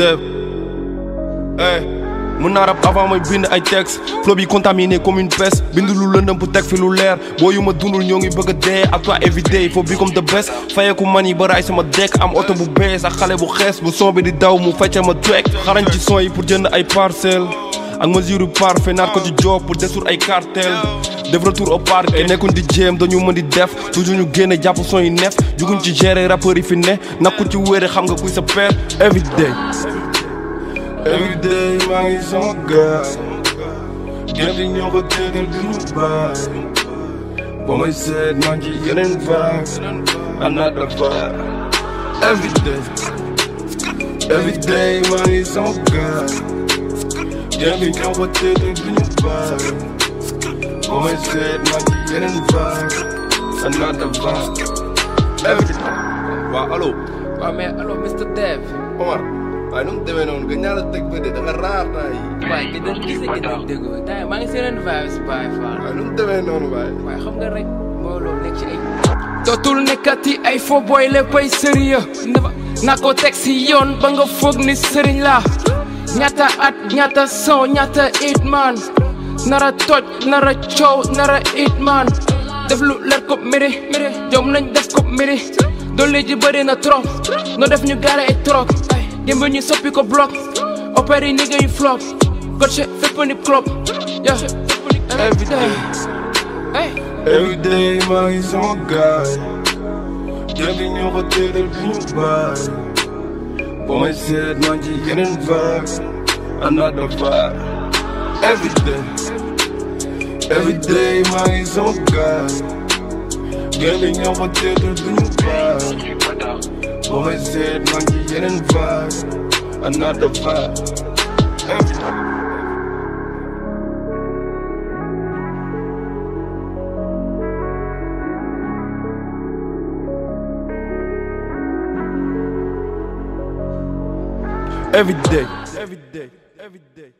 de. Hey. Mon arabe avant moi bind ay texte flow bi contaminé comme une peste bindu lu lendem pour tek fi lu leer boy yu ma dundul ñoo ngi bëgg dé ak toi everyday faut become the best fayeku mani ba ray sama deck am auto bu bess ak xalé bu xess bu son bi di daw mu fecc ma track xarañ ci son yi pour jënd ay parcelles ak mesure parfait nar ko ci job pour désour ay cartel de retour au parc et nekkuñ di jëm dañu mën di def toujours ñu génné japp son yi neuf juguñ ci gérer rappeur yi fi né nakku ci wéré xam nga kuy sa père everyday. Every day, man, it's on God. Getting over there and do bad. But I said, man, you getting vibes. I'm not the vibe. Every day, man, it's on God. Getting over there and do bad. But I said, man, you getting vibes. I'm not the vibe. Every day. Wow, hello. Wow, man, hello, Mr. Dev. Omar. I don't even know. Ganjala take with it. I'm rare, boy. Why? They don't listen to them. They go. Damn, man, it's an advice by far. I don't even know, boy. Why? How come they? Molo, next year. Totul nekati ay for boy le pay serious. Nako taxi yon bango fog ni serious la. Nyata at nyata so nyata eight man. Nara touch nara chow nara eight man. Devlu let go mere mere. Jom nang def go mere. Don't let you bury na trop. No def you gotta a trop. Game when you so pick a block, operating nigga you flop. Got shit flip on the club. Yeah, every day, hey. Every day man is on God. Getting over there and doing bad. But I said man you getting vibes, I'm not the vibe. Every day man is on God. Getting over there and doing bad. Boy said, man, you getting vibes, I'm not the vibe. Every time. Every day.